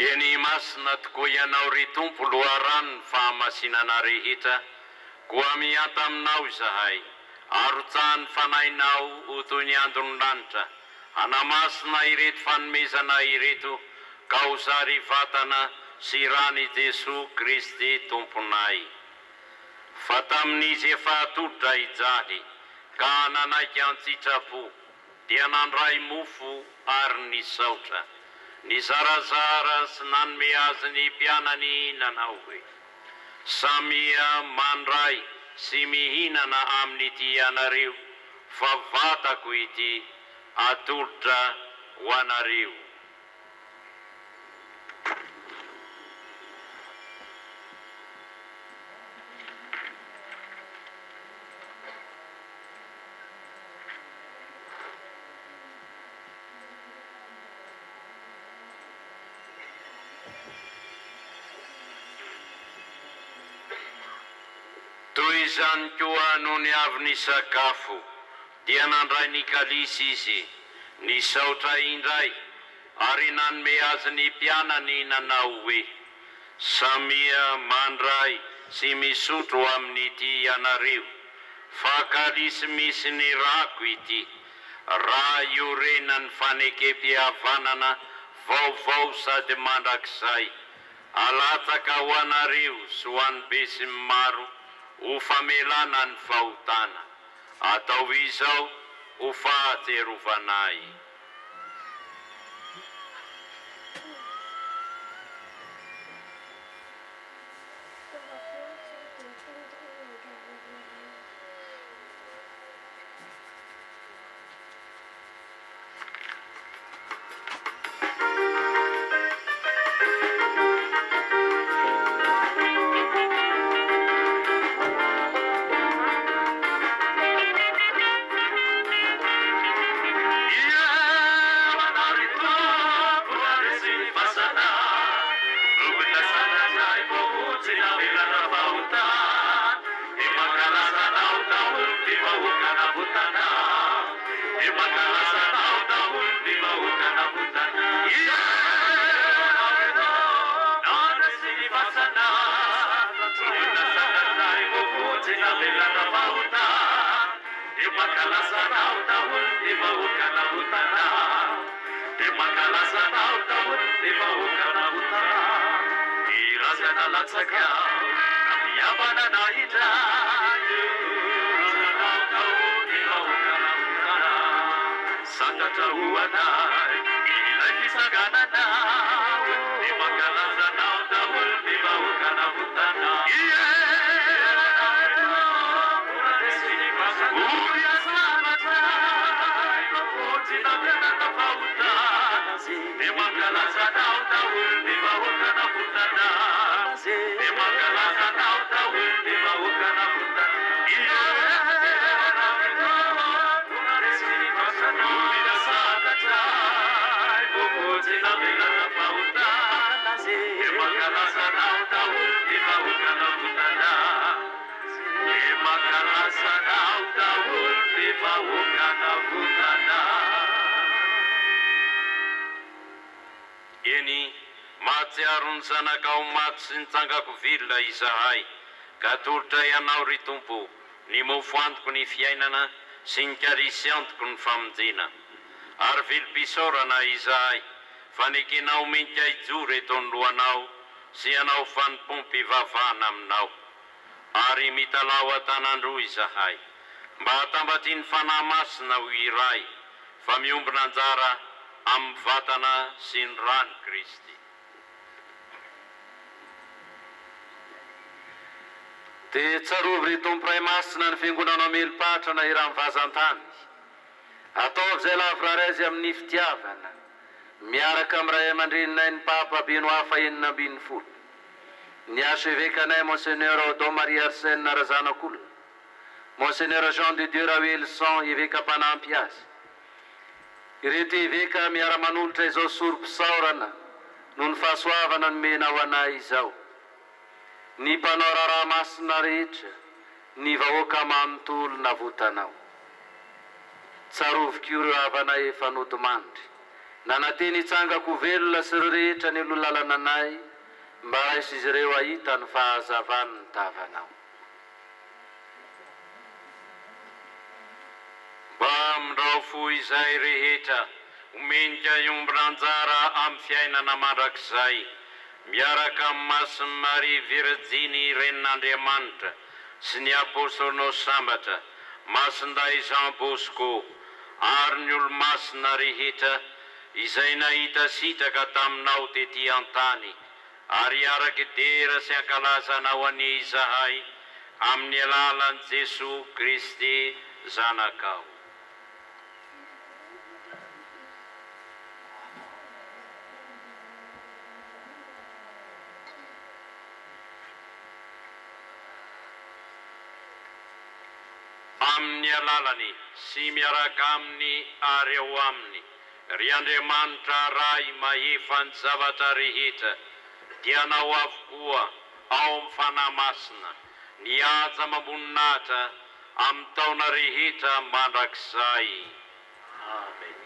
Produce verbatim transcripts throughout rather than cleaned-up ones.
Eny masina tokoa ianao ritompo loharano ny fahamasina rehetra, koa mianta aminao izahay, arotsahan'ny fanainao ho toy ny andron'ny lanitra, hanamasina ireto fanomezana ireto, ka ho zary vatana sy rany Jeso Kristy tomponay. Fa tamin'izy efa atolotra ijaly, ka nanaiky antsitrapo, dia nandray mofo ary nisaotra. Ny zarazara sy nanome azy ny mpianany nanao hoe: samia mandray sy mihinana amin'ity anareo, fa vatako ity atolotra ho anareo. Izany koa noho ny avy nisakafo, dia nandray ny kalisy izy, nisaotra indray, ary nanome azy ny mpianany nanao hoe: samia mandray sy misotro amin'ity ianareo, fa kalisy misy ny rako ity, raha iorenan'ny fanekem-pihavanana vaovao sady mandrakizay, alatsaka ho anareo sy ho an'ny be sy ny maro ho famelana ny fahotana, atao izao ho fahaterovanay. Matsiaron zanakao maty sy nitsangako vilona izahay, ka tolotra ianao ry Tompo ny mofo antoko ny fiainana sy ny kalisy antoko ny famonjena. Ary vilom-pisaorana izahay, fanekenao mentika ijoro eto ny lohanao sy ianao fanompoam-pivavahana aminao. Ary mitalao antanandroa izahay, mba hatambatry ny fanahy masina ho iray, fa miombina anjara amin'ny vatana sy ny rany Kristy. Dia tsarovy ry Tompo Ray Masina ny fiangonanao melopahatra na eran'ny vazan-tany. Ataovy izay lavorary azy amin'ny fitiavana, miaraka amin'ny Ray aman-dreninay ny mpahampabeno hafa enina ambin'ny folo, ny archevekanay Monseigneur Odon Marie Arsène Narazanakolo, Monseigneur Jean de Dieu Raoelson eveka mpanampy azy, ireto eveka miara-manolotra izao sorom-pisaorana noho ny fahasoavana nomenao anay izao. Ny mpanao raharaha masina rehetra, ny vahoaka manontolo navotanao. Tsaroviko ireo havanay efa nodomandry, nanateny tsangako velona sy rehetra ny lohalananay mba izy ireo ahita ny fahazavany ny tavanao. Mba fo izay rehetra omenka iombranjara amin'ny fiainana mandrakizay miaraka amin'ny Masiny Maria Virginy Renin'Andriamanitra sy ny apôstôly sambatra Masinday Don Bosco ary ny olo-masina rehetra izay nahita sitaka taminao tetỳ an-tany ary araka dera sy ankalazanao an'ny izahay amin'ny alalan'i Jeso Kristy zanakao. Amni alalani, simiarak'amni areoamni, riandriamanitra ray mahefa ny zavatra rehetra, dia nao avokoa ao amin'ny fanahy masina, ny aja mamboninahitra amin'ny taona rehetra mandrakizay. Amen.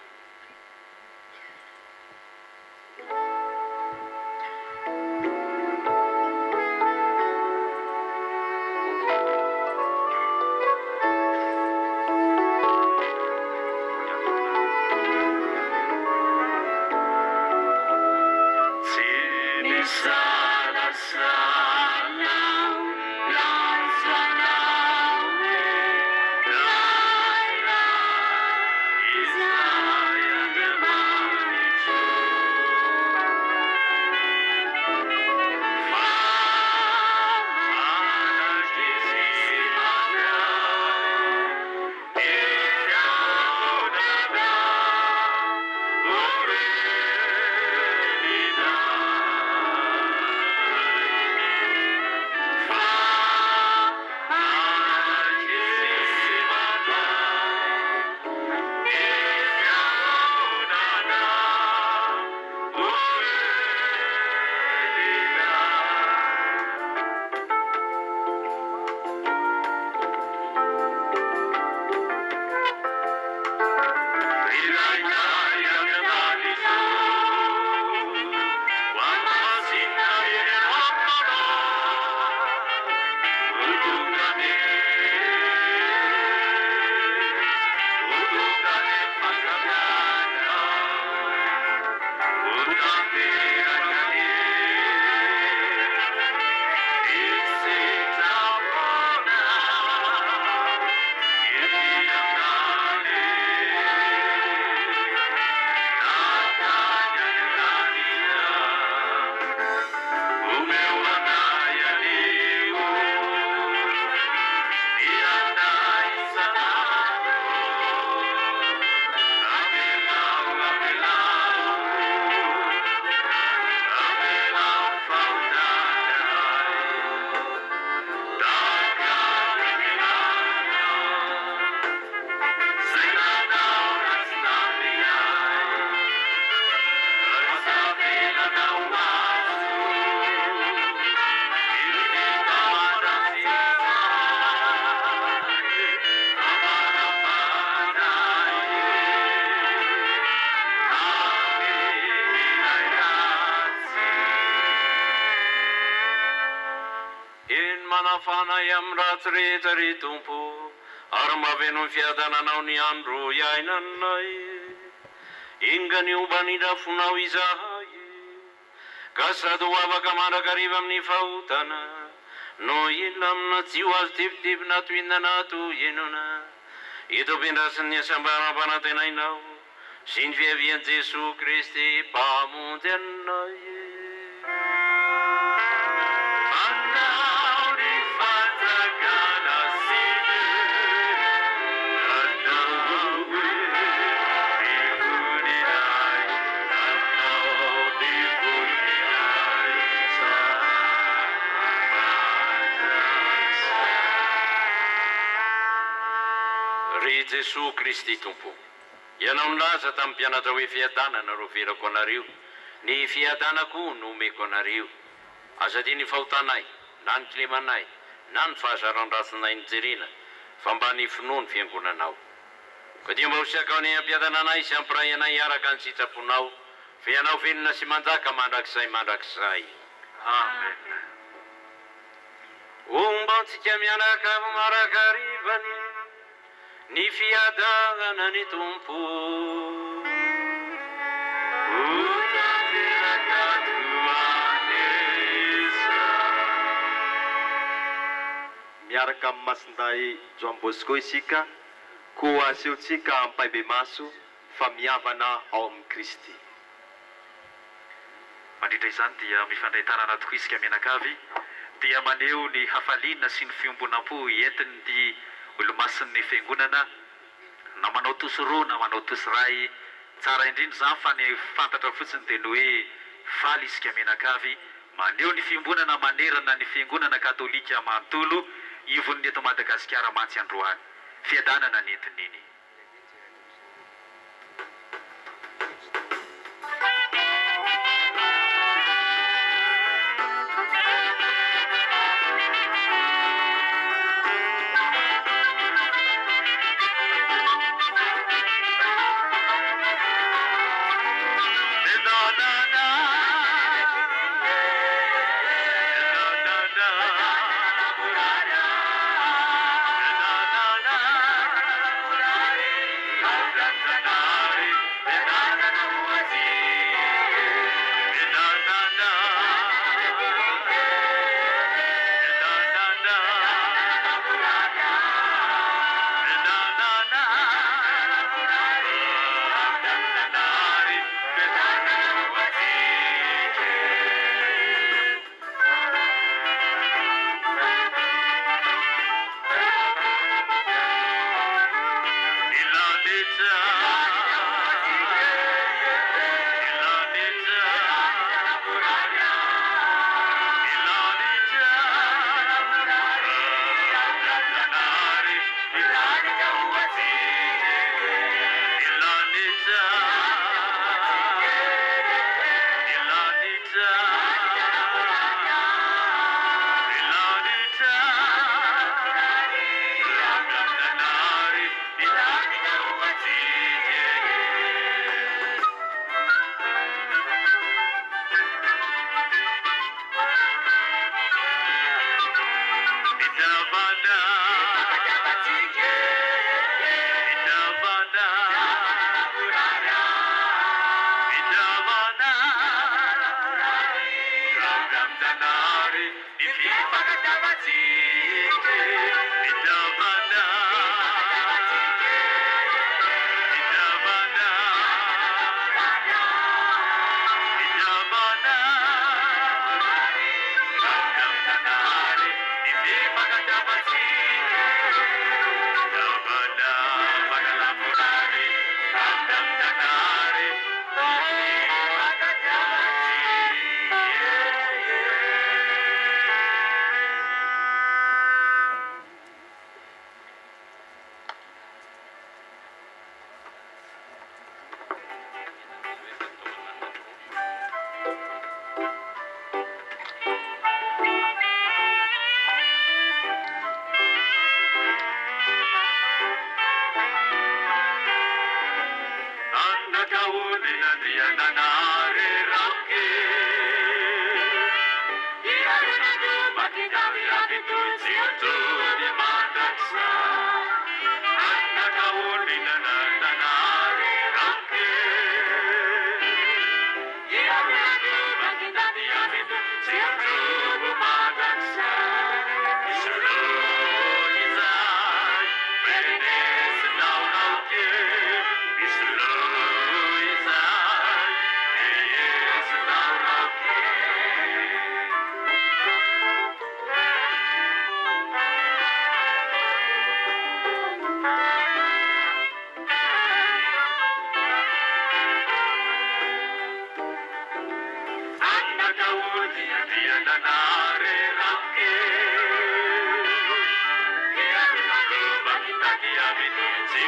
Re Tompo, ary maveno fiadananao ny andro iainanay, inga ny ombanidrafonao izahay, ka sady hoavaka mandrakariva amin'ny fahotana, no ilona amina jio azo tebitebina toinona na toenona, eto mpiandrasin'ny asambaram-panatenainao, sy ny fiavian'i Jeso Kristy mpamonjy anay. Jeso Kristy Tompo, ianao nilaza tamin'ny mpianatra hoe fiadanana ro verako anareo, ny fiadanako no omeko anareo. Aza dia ny fahotanay na ny kilemanay na ny fahazaran-drasinay nijerena fa mba ny finoany fiangonanao. Că din băușea ca unii piada nanai se împrăie na iară canțița punau, fie n-au fi năsimanda ca madaxai, madaxai. Amen. Un bățichea miana ca umara caribani, ni fiada nănit un pur. Iar cam masndai Don Bosco isica, cu asiuțica am pai bemasu, famiavana om Kristi. Manditei zantia mi fandaitana na tuisca mina cavi, dia maneu ni hafalina sin fiumbunapu ieten di ulmasen ni fengunana, na manotus ru na manotus rai, tsara indrin zanfane fantatra futsen de noe falisca mina cavi, maneu ni fiumbunana manerana ni fengunana katolika mantulu. Ivun neto Madagasikara mantsy androany fiadanana nentininy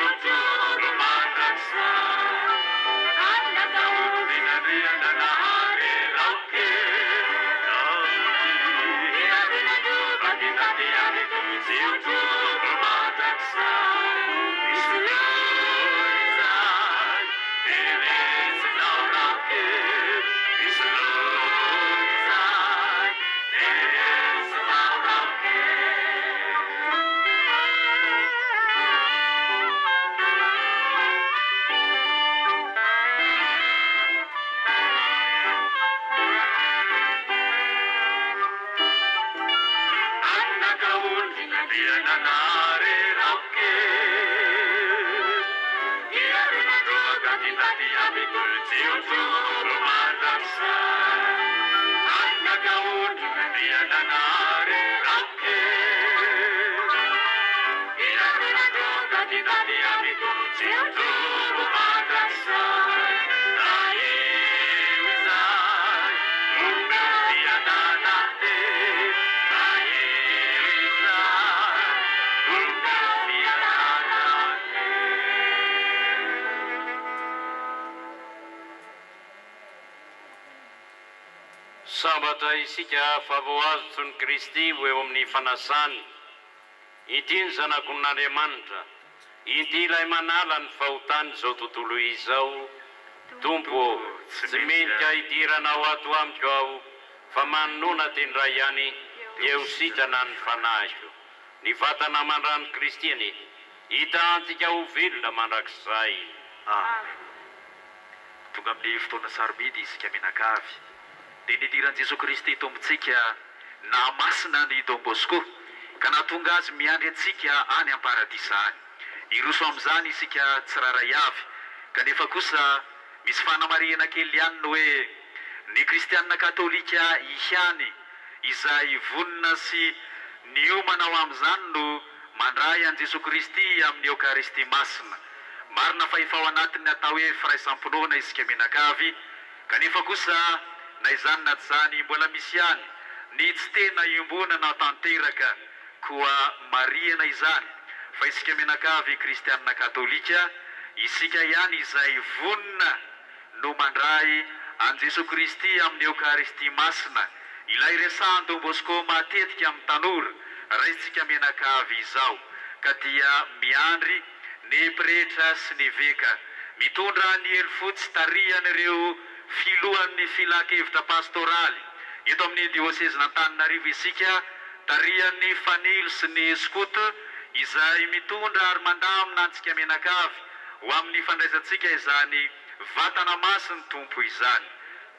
It's you, Isika favoazun Kristi we omni fanasan itin sana kunandemantra itila emanalan fautan zotutulu izau tumpo sementia itirana watuam chau famanuna tinrayani yeusitanan fanashu nifatana manran kristiani itanti chau vilna manaksai amen tugamdi ftona sarbidi sikaminakavi Dini diran Jeso Kristy tomtsika na masina ni Don Bosco kana tungazy miandretsika any am-paradisa any. Iroso amin'izany isika tsiraray avy kanefa kosa misy fanamarihana kely ihany ny hoe ny kristianina katolika ihany izay vonina sy niomana ho amin'izany no mandray an'i Jeso Kristy amin'ny Eokaristia masina. Marina fa efa ao anatiny atao hoe firaisampinoana isika menakavy kanefa kosa na izany na tsy izany mbola misy ihany ny tsy tena iombona na tanteraka koa marihana izany fa isika menakavy kristianina katolika isika ihany izay vonina no mandray an'i Jeso Kristy amin'ny Eokaristia masina ilay resahan Don Bosco matetika amin'ny tanora raha isika menakavy izao ka dia miandry ny pretra sy ny veka mitondra ny helo fotsy tarihan'ireo filohan'ny filakevitra pastoraly eto amin'ny diosezina Antananarivo isika tarihan'ny fanely sy ny skoto izay mitondra ary mandamina antsika menakavy ho amin'ny fandraisantsika izany vatana masiny tompo izany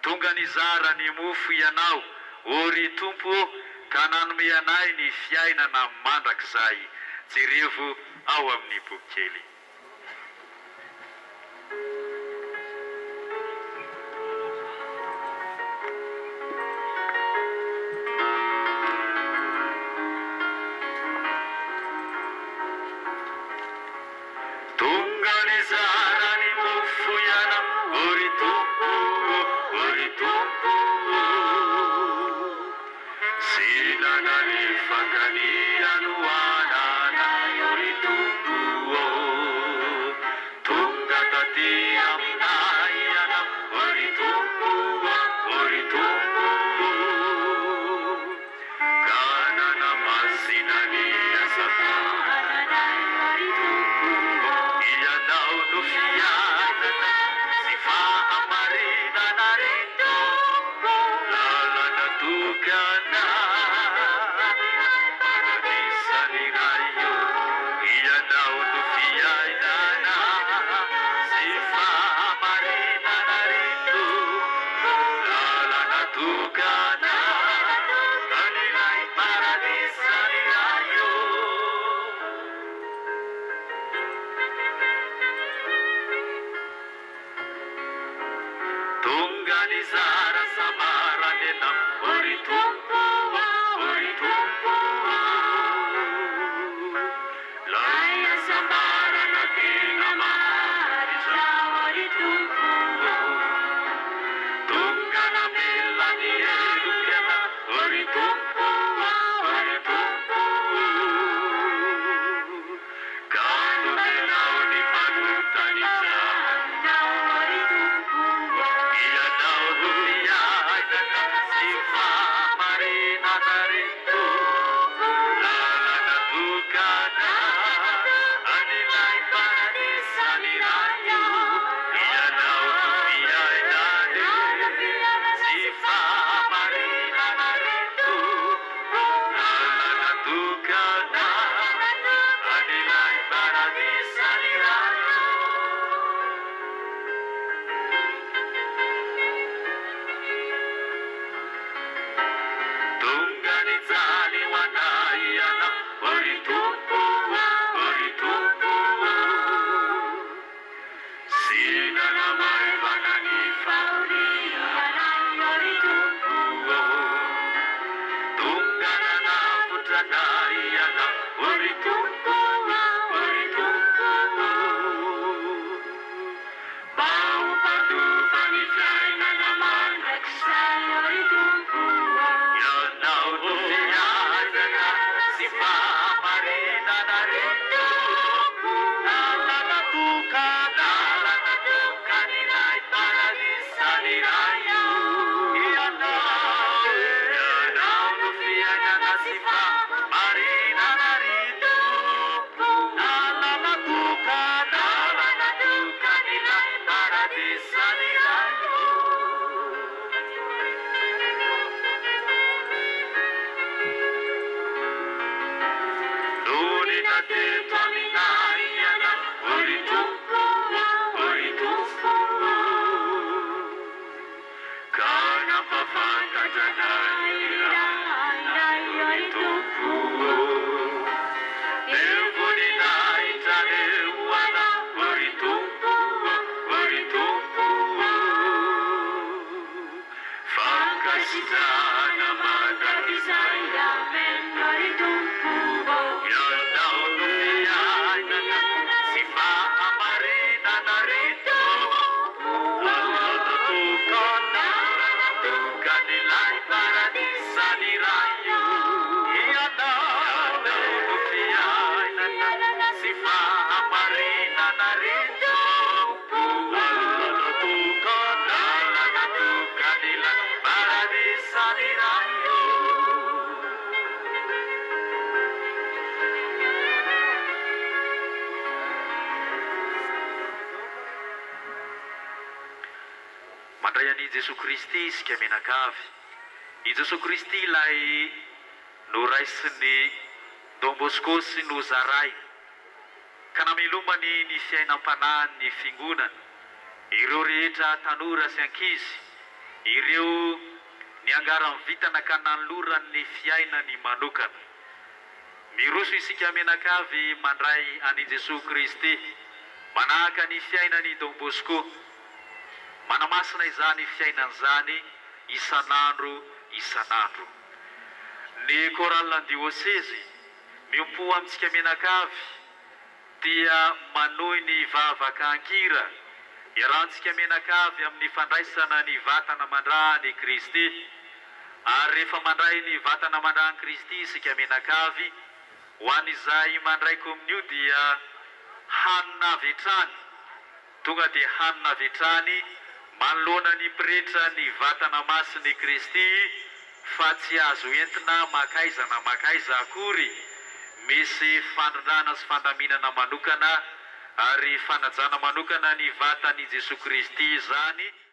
tonga nizara ny mofo ianao ory tompo ka nanome anay ny fiainana mandrakizay jerevo ao amin'ny boky kely Maria Jeso Kristy isika menakavy. I Jeso Kristy ilay noraisin'ny Don Bosco sy nozaray. Kanamilomany ny fiainam-panan'ny fingonana. Ireo rehetra tanora sy ankizy, ireo niangaran'ny vitana kanaloran'ny fiainany manokana. Miroso isika menakavy mandray an'i Jeso Kristy, manahaka ny fiainan'i Don Bosco. Manamasina izany fiainan'izany isanandro isanandro. Ny koralan'ny diôseza miompo amintsika menakavy dia manoy ny vavaka ankira iarahantsika menakavy amin'ny fandraisana ny vatana mandrany Kristy. Ary rehefa mandray ny vatana mandrany Kristy isika menakavy, ho an'izay mandraiko amin'io dia hanina avy hatrany, tonga dia hanina avy hatrany manoloana ny pretra ny vatana masin'i Kristy, fa tsy azo entina makaiza na makaiza akory. Misy fandrindrana sy fandaminana manokana ary fanajana manokana ny vatan'i Jeso Kristy zany.